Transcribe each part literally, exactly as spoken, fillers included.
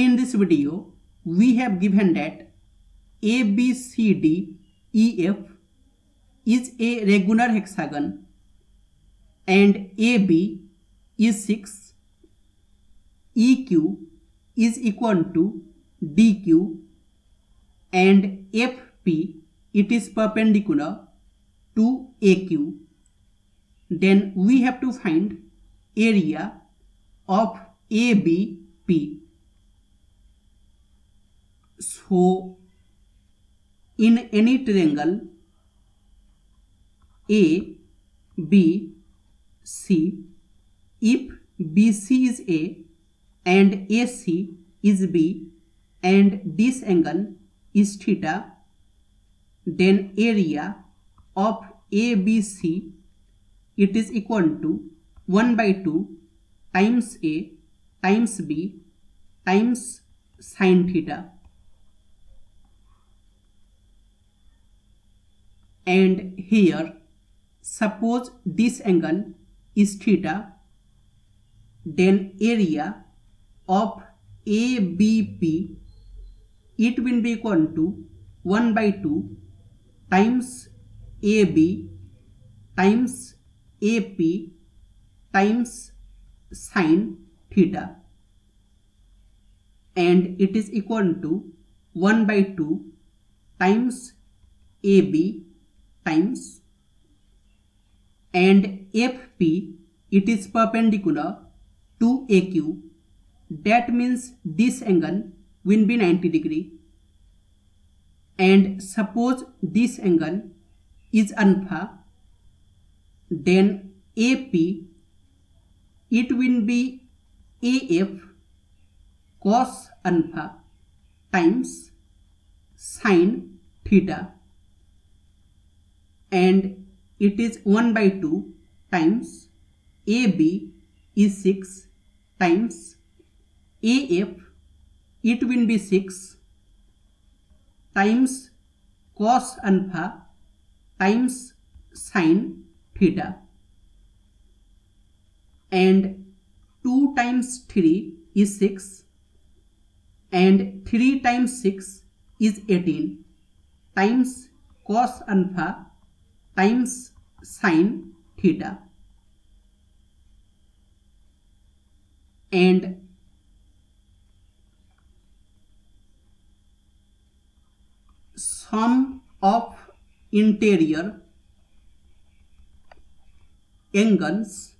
In this video, we have given that A B C D E F is a regular hexagon and A B is six, E Q is equal to D Q and F P it is perpendicular to A Q. Then we have to find area of A B P. So in any triangle A B C, if B C is A and A C is B and this angle is theta, then area of A B C it is equal to one by two times A times B times sine theta. And here suppose this angle is theta, then area of A B P it will be equal to one by two times A B times A P times sine theta, and it is equal to one by two times A B times, and F P it is perpendicular to A Q, that means this angle will be ninety degree, and suppose this angle is alpha, then A P it will be A F cos alpha times sine theta, and it is one by two times A B is six times A F it will be six times cos alpha times sine theta, and two times three is six and three times six is eighteen times cos alpha times sine theta, and sum of interior angles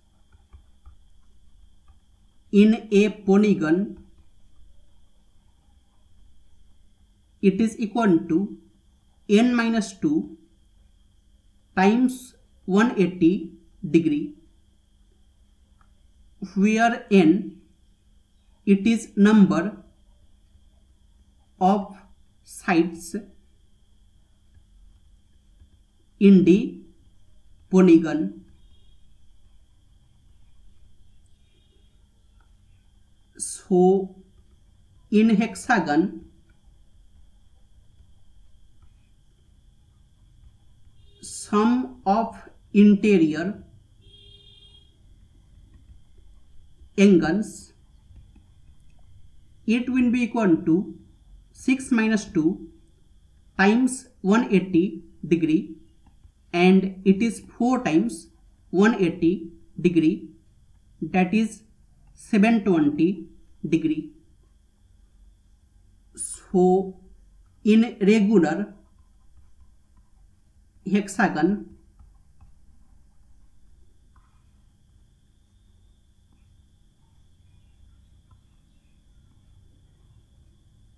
in a polygon it is equal to n minus two times one hundred eighty degree, where n it is number of sides in the polygon. So in hexagon sum of interior angles it will be equal to six minus two times one hundred eighty degree, and it is four times one hundred eighty degree, that is seven hundred twenty degree. So in regular hexagon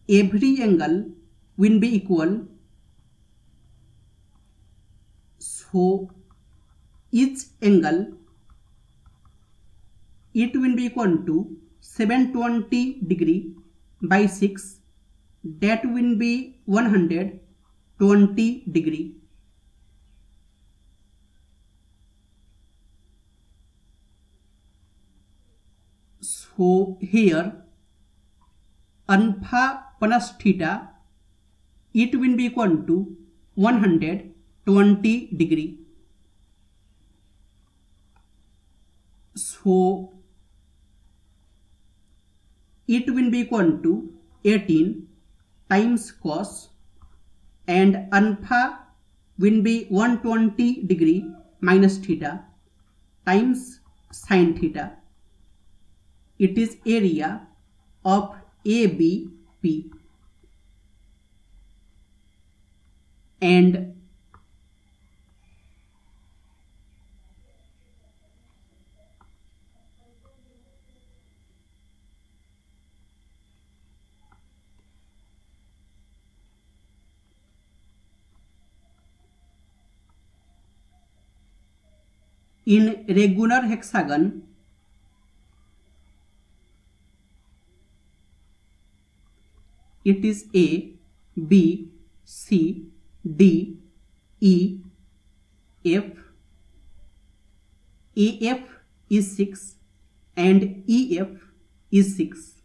every angle will be equal, so each angle it will be equal to seven hundred twenty degree by six, that will be one hundred twenty degree. So here alpha plus theta it will be equal to one hundred twenty degree. So it will be equal to eighteen times cos, and alpha will be one hundred twenty degree minus theta times sin theta. It is area of A B P, and in regular hexagon, it is A, B, C, D, E, F. A F is six and E F is six.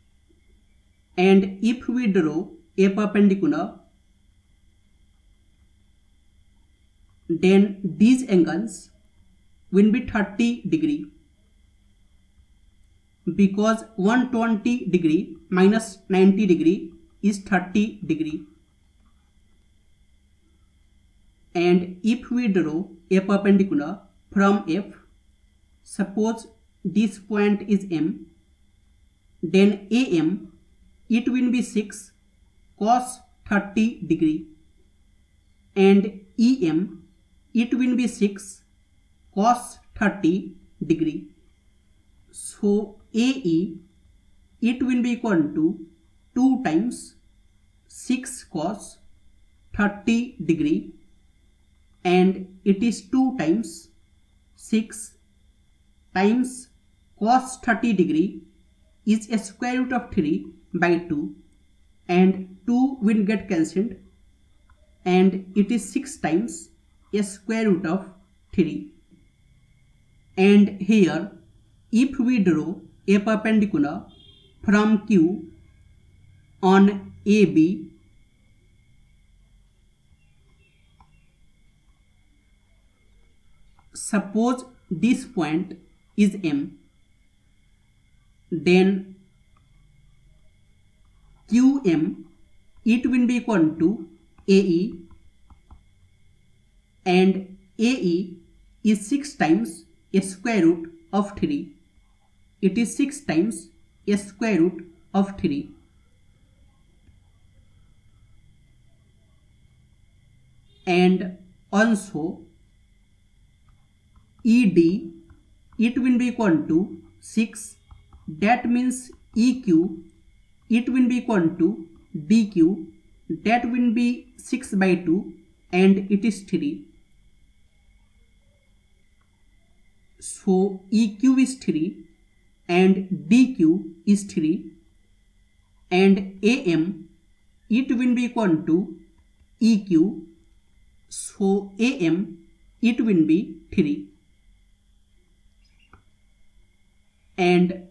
And if we draw a perpendicular, then these angles will be thirty degree, because one hundred twenty degree minus ninety degree is thirty degree. And if we draw a perpendicular from F, suppose this point is M, then A M, it will be six cos thirty degree, and E M, it will be six cos thirty degree. So A E, it will be equal to two times six cos thirty degree, and it is two times six times cos thirty degree is a square root of three by two, and two will get cancelled, and it is six times a square root of three. And here, if we draw a perpendicular from Q on A B, suppose this point is M, then Q M, it will be equal to A E, and A E is six times a square root of three. It is six times a square root of three. And also E D, it will be equal to six. That means E Q, it will be equal to D Q. That will be six by two, and it is three. So E Q is three and D Q is three, and A M, it will be equal to E Q. So A M, it will be three. And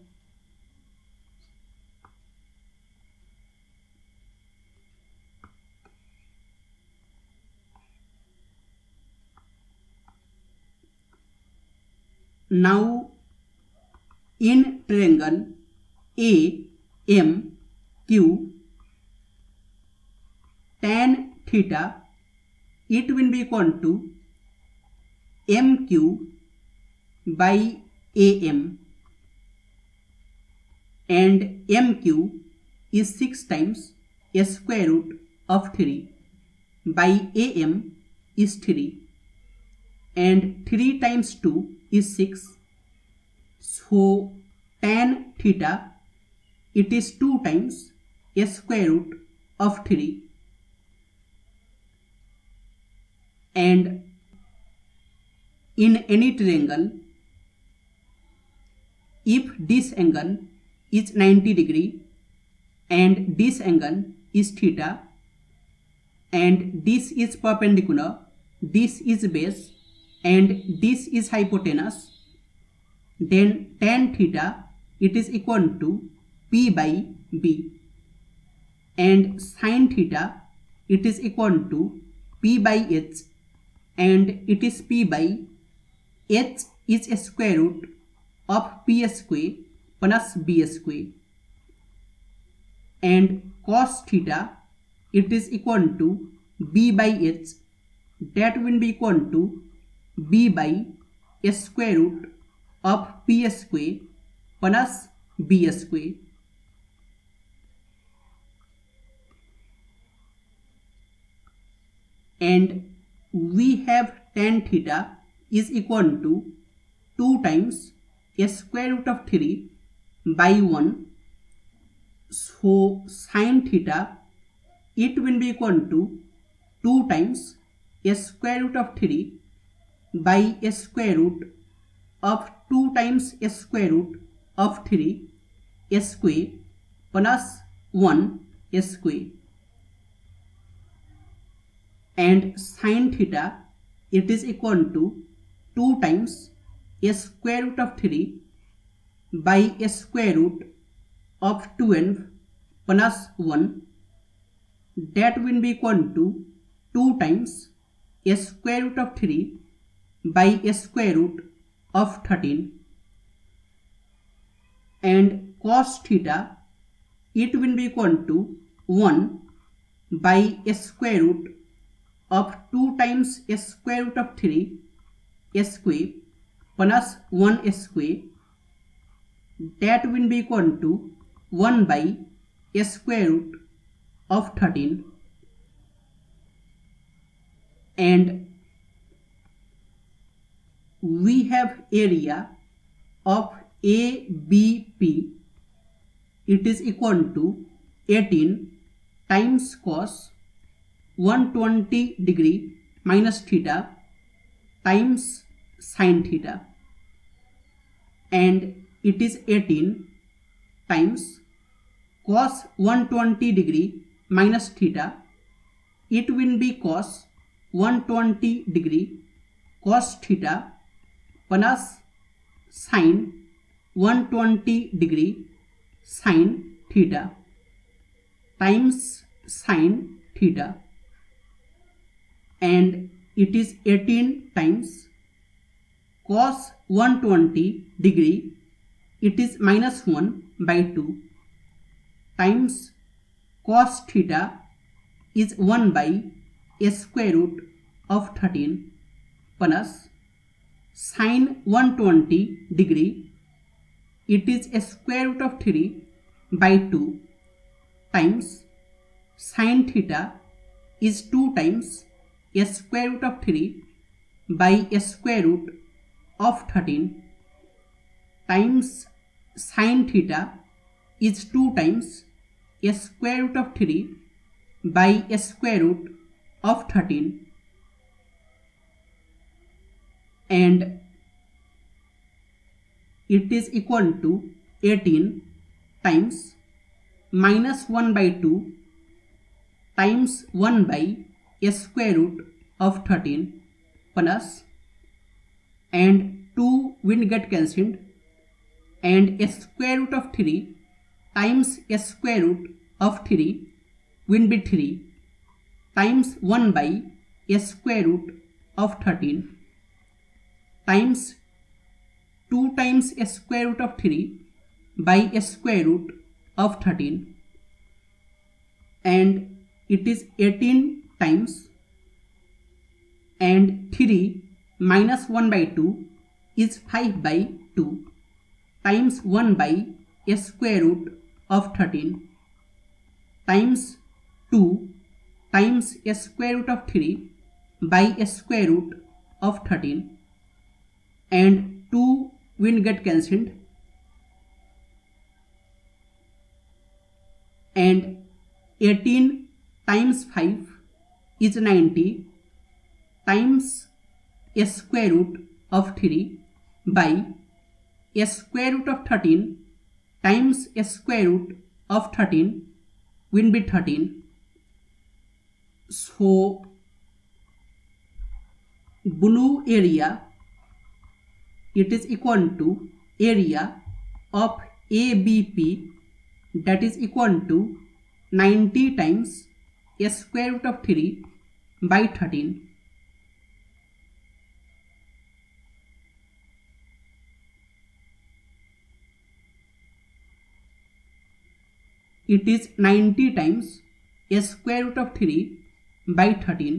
now in triangle A M Q, tan theta, it will be equal to M Q by A M, and M Q is six times a square root of three by A M is three, and three times two is six. So tan theta, it is two times a square root of three. And in any triangle, if this angle is ninety degree and this angle is theta and this is perpendicular, this is base, and this is hypotenuse, then tan theta, it is equal to P by B, and sin theta, it is equal to P by H, and it is P by H is a square root of P square plus B square, and cos theta, it is equal to b by h, that will be equal to b by s square root of p square plus b square. And we have tan theta is equal to two times s square root of three by one. So sin theta, it will be equal to two times s square root of three by s square root of two times s square root of three s square plus one s square. And sin theta, it is equal to two times s square root of three by s square root of twelve plus one, that will be equal to two times s square root of three by s square root of thirteen. And cos theta, it will be equal to one by s square root of two times s square root of three s square plus one s square, that will be equal to one by s square root of thirteen. And we have area of A B P, it is equal to eighteen times cos one hundred twenty degree minus theta times sin theta, and it is eighteen times cos one hundred twenty degree minus theta, it will be cos one hundred twenty degree cos theta plus sin one hundred twenty degree sin theta times sin theta, and it is eighteen times cos one hundred twenty degree, it is minus one by two, times cos theta is one by s square root of thirteen plus sin one hundred twenty degree, it is a square root of three by two, times sin theta is two times s square root of three by s square root of thirteen times sin theta is two times s square root of three by s square root of thirteen. And it is equal to eighteen times minus one by two times one by s square root of thirteen plus, and two will get cancelled, and s square root of three times s square root of three will be three times one by s square root of thirteen times two times s square root of three by s square root of thirteen, and it is eighteen times, and three minus one by two is five by two times one by s square root of thirteen times two times s square root of three by s square root of thirteen, and two will get cancelled, and eighteen times five is ninety times s square root of three by s square root of thirteen times s square root of thirteen will be thirteen. So blue area, it is equal to area of A B P, that is equal to ninety times s square root of three by thirteen. it is ninety times a square root of three by thirteen